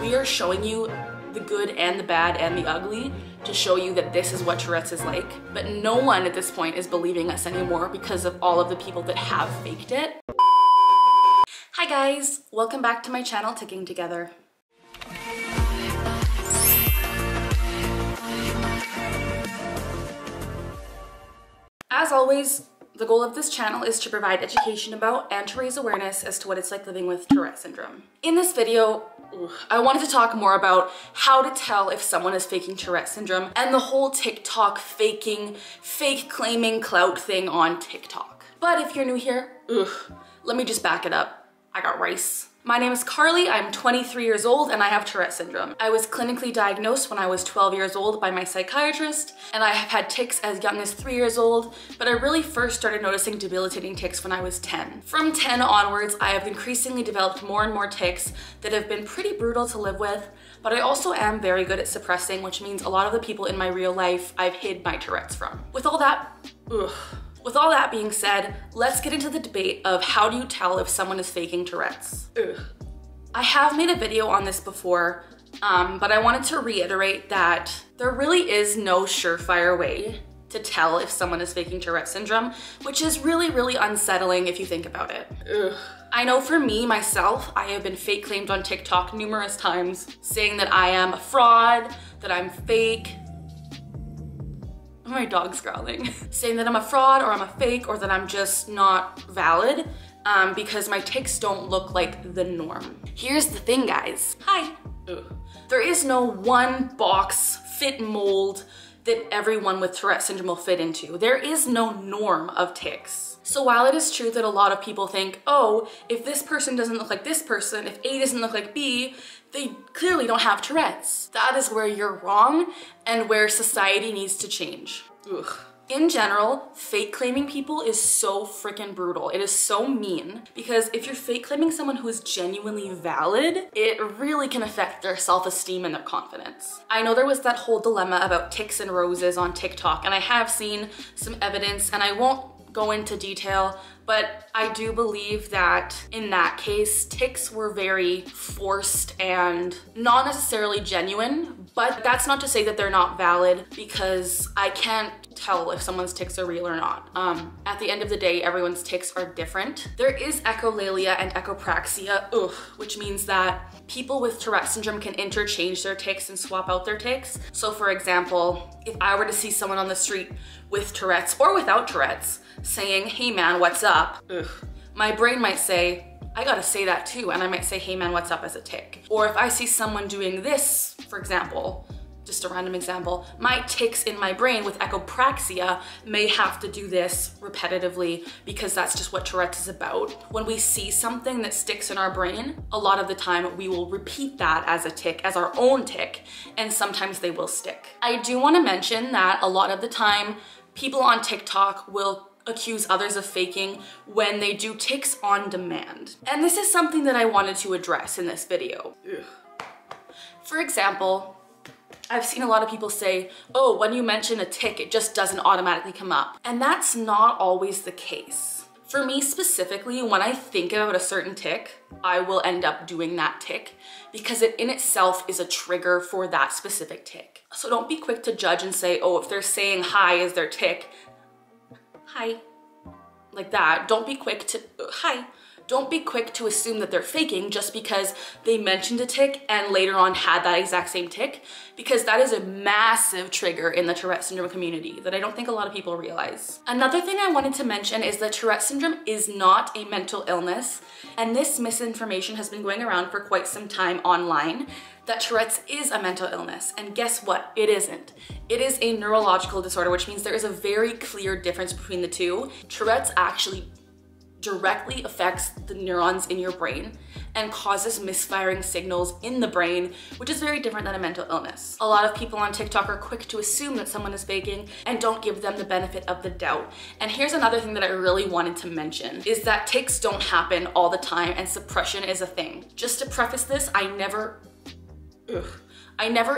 We are showing you the good and the bad and the ugly to show you that this is what Tourette's is like. But no one at this point is believing us anymore because of all of the people that have faked it. Hi guys, welcome back to my channel, Ticcing Together. As always, the goal of this channel is to provide education about and to raise awareness as to what it's like living with Tourette's syndrome. In this video, I wanted to talk more about how to tell if someone is faking Tourette's syndrome and the whole TikTok faking, fake claiming clout thing on TikTok. But if you're new here, let me just back it up. I got rice. My name is Carly, I'm 23 years old and I have Tourette's syndrome. I was clinically diagnosed when I was 12 years old by my psychiatrist, and I have had tics as young as 3 years old, but I really first started noticing debilitating tics when I was 10. From 10 onwards, I have increasingly developed more and more tics that have been pretty brutal to live with, but I also am very good at suppressing, which means a lot of the people in my real life I've hid my Tourette's from. With all that being said, let's get into the debate of how do you tell if someone is faking Tourette's. I have made a video on this before, but I wanted to reiterate that there really is no surefire way to tell if someone is faking Tourette's syndrome, which is really, really unsettling if you think about it. I know for me, myself, I have been fake claimed on TikTok numerous times, saying that I am a fraud, that I'm fake. My dog's growling. Saying that I'm a fraud or I'm a fake or that I'm just not valid because my tics don't look like the norm. Here's the thing, guys. Hi. There is no one box fit mold that everyone with Tourette's syndrome will fit into. There is no norm of tics. So while it is true that a lot of people think, oh, if this person doesn't look like this person, if A doesn't look like B, they clearly don't have Tourette's. That is where you're wrong and where society needs to change. In general, fake claiming people is so freaking brutal. It is so mean because if you're fake claiming someone who is genuinely valid, it really can affect their self-esteem and their confidence. I know there was that whole dilemma about tics and roses on TikTok, and I have seen some evidence, and I won't go into detail, but I do believe that in that case, tics were very forced and not necessarily genuine, but that's not to say that they're not valid because I can't tell if someone's tics are real or not. At the end of the day, everyone's tics are different. There is echolalia and echopraxia, which means that people with Tourette's syndrome can interchange their tics and swap out their tics. So for example, if I were to see someone on the street with Tourette's or without Tourette's saying, hey man, what's up? My brain might say, I gotta say that too, and I might say, hey man, what's up as a tick. Or if I see someone doing this, for example, just a random example, my tics in my brain with echopraxia may have to do this repetitively because that's just what Tourette's is about. When we see something that sticks in our brain, a lot of the time we will repeat that as a tic, as our own tic, and sometimes they will stick. I do wanna mention that a lot of the time, people on TikTok will accuse others of faking when they do tics on demand. And this is something that I wanted to address in this video. For example, I've seen a lot of people say, oh, when you mention a tic, it just doesn't automatically come up. And that's not always the case. For me specifically, when I think about a certain tic, I will end up doing that tic because it in itself is a trigger for that specific tic. So don't be quick to judge and say, oh, if they're saying hi is their tic, hi, like that. Don't be quick to assume that they're faking just because they mentioned a tic and later on had that exact same tic, because that is a massive trigger in the Tourette's syndrome community that I don't think a lot of people realize. Another thing I wanted to mention is that Tourette's syndrome is not a mental illness, and this misinformation has been going around for quite some time online that Tourette's is a mental illness, and guess what? It isn't. It is a neurological disorder, which means there is a very clear difference between the two. Tourette's actually directly affects the neurons in your brain and causes misfiring signals in the brain, which is very different than a mental illness. A lot of people on TikTok are quick to assume that someone is faking and don't give them the benefit of the doubt. And here's another thing that I really wanted to mention is that tics don't happen all the time and suppression is a thing. Just to preface this, I never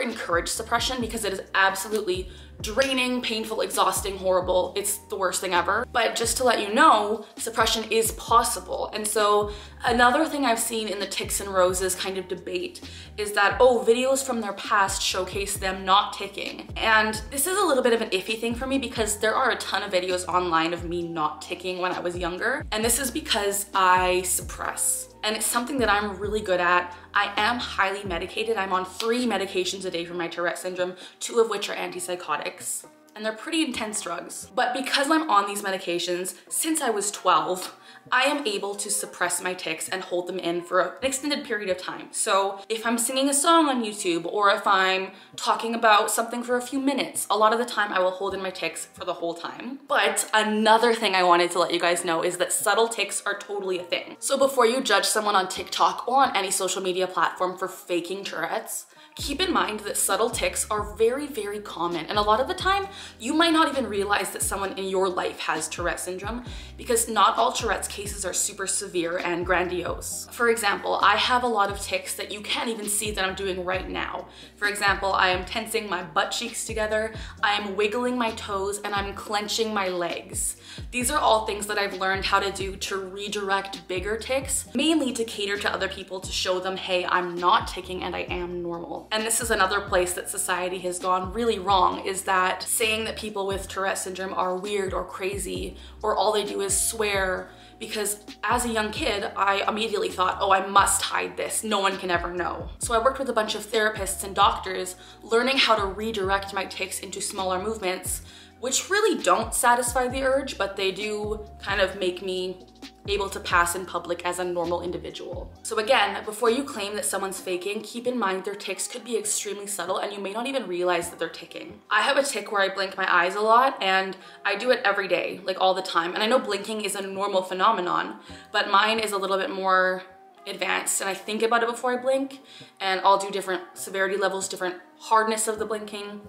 encourage suppression because it is absolutely draining, painful, exhausting, horrible. It's the worst thing ever. But just to let you know, suppression is possible. And so another thing I've seen in the ticks and roses kind of debate is that, oh, videos from their past showcase them not ticking. And this is a little bit of an iffy thing for me because there are a ton of videos online of me not ticking when I was younger. And this is because I suppress. And it's something that I'm really good at. I am highly medicated. I'm on 3 medications a day for my Tourette's syndrome, 2 of which are antipsychotics. And they're pretty intense drugs. But because I'm on these medications since I was 12, I am able to suppress my tics and hold them in for an extended period of time. So if I'm singing a song on YouTube or if I'm talking about something for a few minutes, a lot of the time I will hold in my tics for the whole time. But another thing I wanted to let you guys know is that subtle tics are totally a thing. So before you judge someone on TikTok or on any social media platform for faking Tourette's, keep in mind that subtle tics are very, very common. And a lot of the time, you might not even realize that someone in your life has Tourette's syndrome because not all Tourette's cases are super severe and grandiose. For example, I have a lot of tics that you can't even see that I'm doing right now. For example, I am tensing my butt cheeks together, I am wiggling my toes, and I'm clenching my legs. These are all things that I've learned how to do to redirect bigger tics, mainly to cater to other people to show them, hey, I'm not ticking and I am normal. And this is another place that society has gone really wrong, is that saying that people with Tourette's syndrome are weird or crazy or all they do is swear, because as a young kid, I immediately thought, oh, I must hide this. No one can ever know. So I worked with a bunch of therapists and doctors learning how to redirect my tics into smaller movements, which really don't satisfy the urge, but they do kind of make me able to pass in public as a normal individual. So again, before you claim that someone's faking, keep in mind their tics could be extremely subtle and you may not even realize that they're ticking. I have a tic where I blink my eyes a lot and I do it every day, like all the time. And I know blinking is a normal phenomenon, but mine is a little bit more advanced and I think about it before I blink, and I'll do different severity levels, different hardness of the blinking.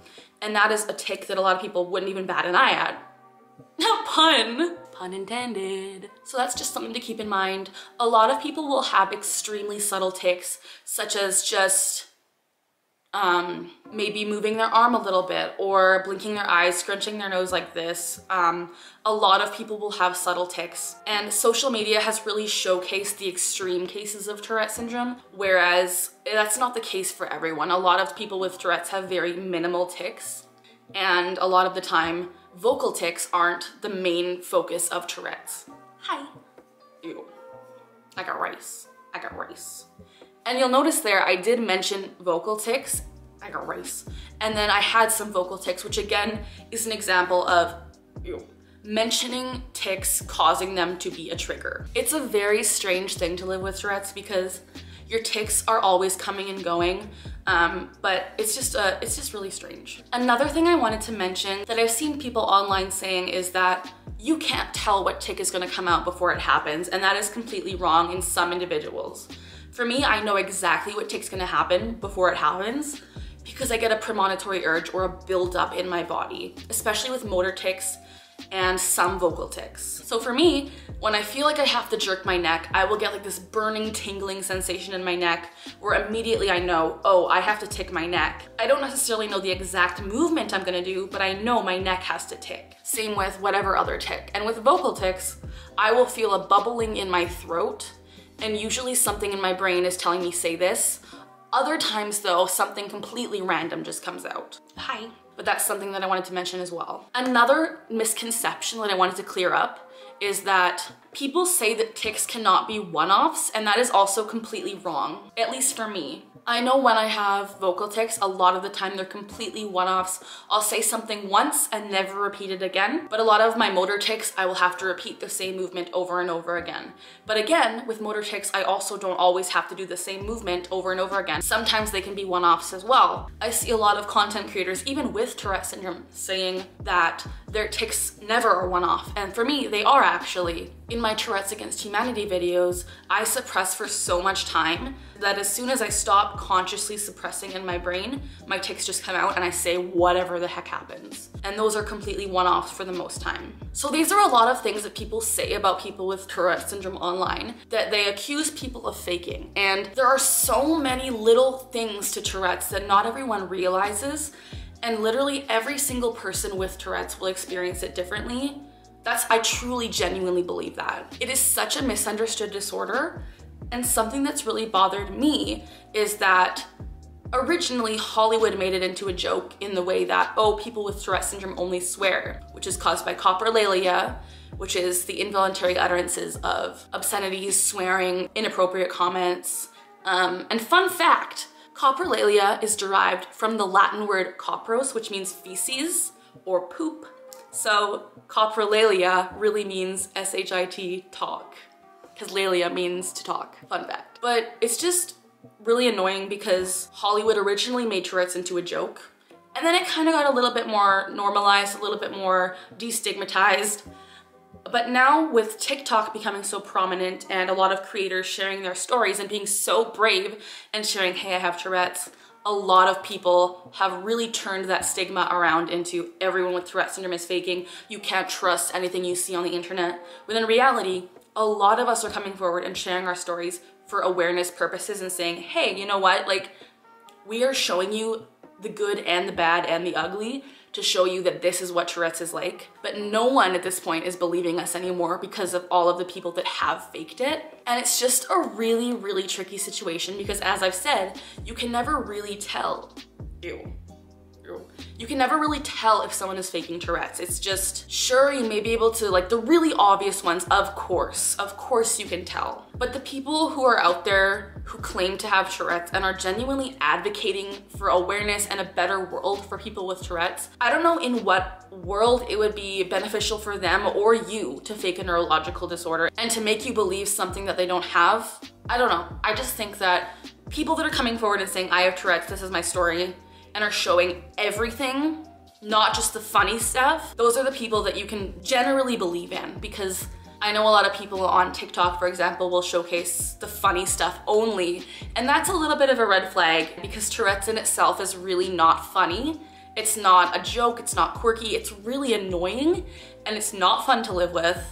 And that is a tic that a lot of people wouldn't even bat an eye at. Pun intended. So that's just something to keep in mind. A lot of people will have extremely subtle tics, such as just maybe moving their arm a little bit or blinking their eyes, scrunching their nose like this. A lot of people will have subtle tics, and social media has really showcased the extreme cases of Tourette's syndrome, whereas that's not the case for everyone. A lot of people with Tourette's have very minimal tics, and a lot of the time vocal tics aren't the main focus of Tourette's. Hi. Ew. I got rice. I got rice. And you'll notice there I did mention vocal tics. I got rice. And then I had some vocal tics, which again is an example of ew, mentioning tics causing them to be a trigger. It's a very strange thing to live with Tourette's because your tics are always coming and going, but it's just really strange. Another thing I wanted to mention that I've seen people online saying is that you can't tell what tic is going to come out before it happens, and that is completely wrong in some individuals. For me, I know exactly what tic's going to happen before it happens because I get a premonitory urge or a buildup in my body, especially with motor tics and some vocal tics. So for me, when I feel like I have to jerk my neck, I will get like this burning, tingling sensation in my neck where immediately I know, oh, I have to tick my neck. I don't necessarily know the exact movement I'm gonna do, but I know my neck has to tick. Same with whatever other tick. And with vocal tics, I will feel a bubbling in my throat, and usually something in my brain is telling me, say this. Other times though, something completely random just comes out. Hi. But that's something that I wanted to mention as well. Another misconception that I wanted to clear up is that people say that tics cannot be one-offs, and that is also completely wrong, at least for me. I know when I have vocal tics, a lot of the time they're completely one-offs. I'll say something once and never repeat it again, but a lot of my motor tics, I will have to repeat the same movement over and over again. But again, with motor tics, I also don't always have to do the same movement over and over again. Sometimes they can be one-offs as well. I see a lot of content creators, even with Tourette's syndrome, saying that their tics never are one-off, and for me, they are actually. In my Tourette's Against Humanity videos, I suppress for so much time that as soon as I stop consciously suppressing in my brain, my tics just come out and I say whatever the heck happens. And those are completely one-offs for the most time. So these are a lot of things that people say about people with Tourette's syndrome online, that they accuse people of faking. And there are so many little things to Tourette's that not everyone realizes. And literally every single person with Tourette's will experience it differently. I truly genuinely believe that. It is such a misunderstood disorder. And something that's really bothered me is that originally Hollywood made it into a joke in the way that, oh, people with Tourette's syndrome only swear, which is caused by coprolalia, which is the involuntary utterances of obscenities, swearing, inappropriate comments. And fun fact, coprolalia is derived from the Latin word copros, which means feces or poop. So coprolalia really means shit, talk, because lalia means to talk, fun fact. But it's just really annoying because Hollywood originally made Tourette's into a joke, and then it kind of got a little bit more normalized, a little bit more destigmatized. But now with TikTok becoming so prominent and a lot of creators sharing their stories and being so brave and sharing, hey, I have Tourette's, a lot of people have really turned that stigma around into everyone with Tourette's syndrome is faking, you can't trust anything you see on the internet. When in reality, a lot of us are coming forward and sharing our stories for awareness purposes and saying, hey, you know what? Like, we are showing you the good and the bad and the ugly to show you that this is what Tourette's is like. But no one at this point is believing us anymore because of all of the people that have faked it. And it's just a really, really tricky situation because, as I've said, you can never really tell. You can never really tell if someone is faking Tourette's. It's just, sure, you may be able to, like, the really obvious ones, of course you can tell. But the people who are out there who claim to have Tourette's and are genuinely advocating for awareness and a better world for people with Tourette's, I don't know in what world it would be beneficial for them or you to fake a neurological disorder and to make you believe something that they don't have. I don't know. I just think that people that are coming forward and saying, I have Tourette's, this is my story, and are showing everything, not just the funny stuff, those are the people that you can generally believe in, because I know a lot of people on TikTok, for example, will showcase the funny stuff only, and that's a little bit of a red flag because Tourette's in itself is really not funny. It's not a joke, it's not quirky, it's really annoying, and it's not fun to live with.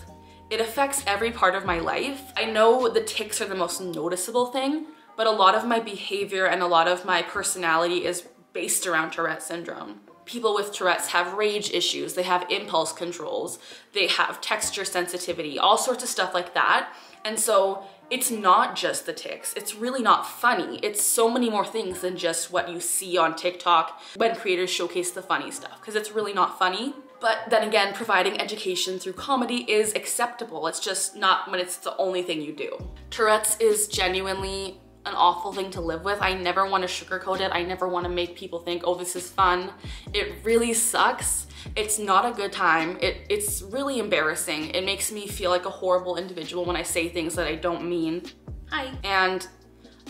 It affects every part of my life. I know the tics are the most noticeable thing, but a lot of my behavior and a lot of my personality is based around Tourette's syndrome. People with Tourette's have rage issues, they have impulse controls, they have texture sensitivity, all sorts of stuff like that. And so it's not just the tics, it's really not funny. It's so many more things than just what you see on TikTok when creators showcase the funny stuff, because it's really not funny. But then again, providing education through comedy is acceptable. It's just not when it's the only thing you do. Tourette's is genuinely an awful thing to live with. I never want to sugarcoat it. I never want to make people think, oh, this is fun. It really sucks. It's not a good time. It's really embarrassing. It makes me feel like a horrible individual when I say things that I don't mean. Hi. And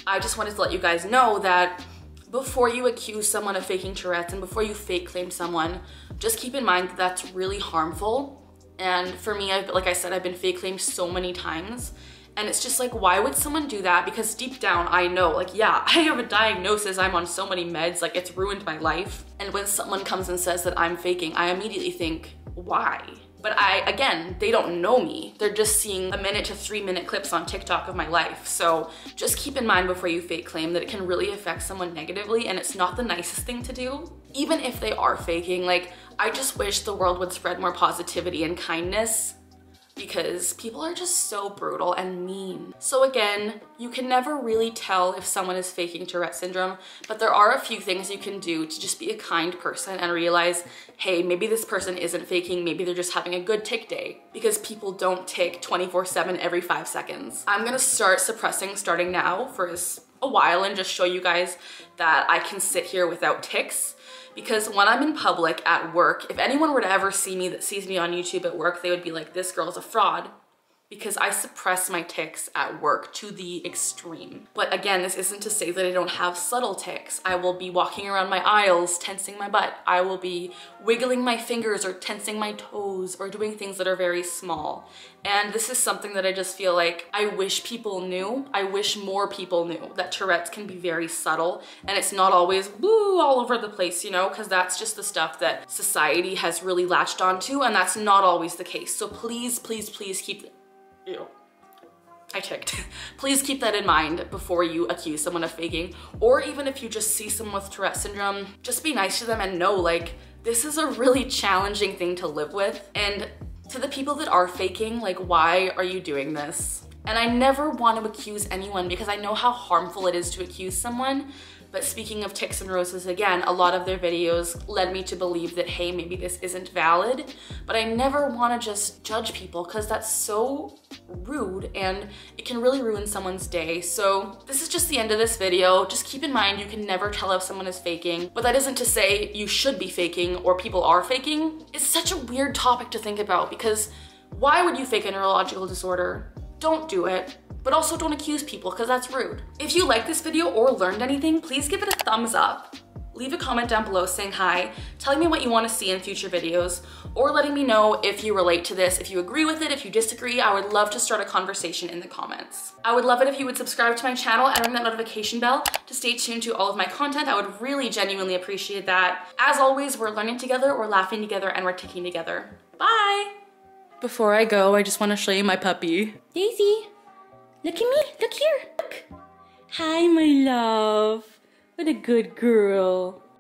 I just wanted to let you guys know that before you accuse someone of faking Tourette's and before you fake claim someone, just keep in mind that that's really harmful. And for me, like I said, I've been fake claimed so many times. And it's just like, why would someone do that? Because deep down, I know, like, yeah, I have a diagnosis. I'm on so many meds, like, it's ruined my life. And when someone comes and says that I'm faking, I immediately think, why? But again, they don't know me. They're just seeing a minute to 3-minute clips on TikTok of my life. So just keep in mind before you fake claim that it can really affect someone negatively, and it's not the nicest thing to do. Even if they are faking, like, I just wish the world would spread more positivity and kindness, because people are just so brutal and mean. So again, you can never really tell if someone is faking Tourette's syndrome, but there are a few things you can do to just be a kind person and realize, hey, maybe this person isn't faking, maybe they're just having a good tick day, because people don't tick 24/7 every 5 seconds. I'm gonna start suppressing starting now for a while and just show you guys that I can sit here without tics. Because when I'm in public at work, if anyone were to ever see me that sees me on YouTube at work, they would be like, this girl's a fraud, because I suppress my tics at work to the extreme. But again, this isn't to say that I don't have subtle tics. I will be walking around my aisles, tensing my butt. I will be wiggling my fingers or tensing my toes or doing things that are very small. And this is something that I just feel like I wish people knew. I wish more people knew that Tourette's can be very subtle and it's not always woo all over the place, you know, because that's just the stuff that society has really latched onto, and that's not always the case. So please, please, please keep I ticked. Please keep that in mind before you accuse someone of faking, or even if you just see someone with Tourette's syndrome, just be nice to them and know, like, this is a really challenging thing to live with. And to the people that are faking, like, why are you doing this? And I never want to accuse anyone because I know how harmful it is to accuse someone. But speaking of tics and roses again, a lot of their videos led me to believe that, hey, maybe this isn't valid, but I never wanna just judge people because that's so rude and it can really ruin someone's day. So this is just the end of this video. Just keep in mind, you can never tell if someone is faking, but that isn't to say you should be faking or people are faking. It's such a weird topic to think about because why would you fake a neurological disorder? Don't do it. But also don't accuse people because that's rude. If you liked this video or learned anything, please give it a thumbs up. Leave a comment down below saying hi, telling me what you want to see in future videos, or letting me know if you relate to this, if you agree with it, if you disagree. I would love to start a conversation in the comments. I would love it if you would subscribe to my channel and ring that notification bell to stay tuned to all of my content. I would really genuinely appreciate that. As always, we're learning together, we're laughing together, and we're ticking together. Bye! Before I go, I just want to show you my puppy. Daisy! Look at me, look here, look. Hi, my love. What a good girl.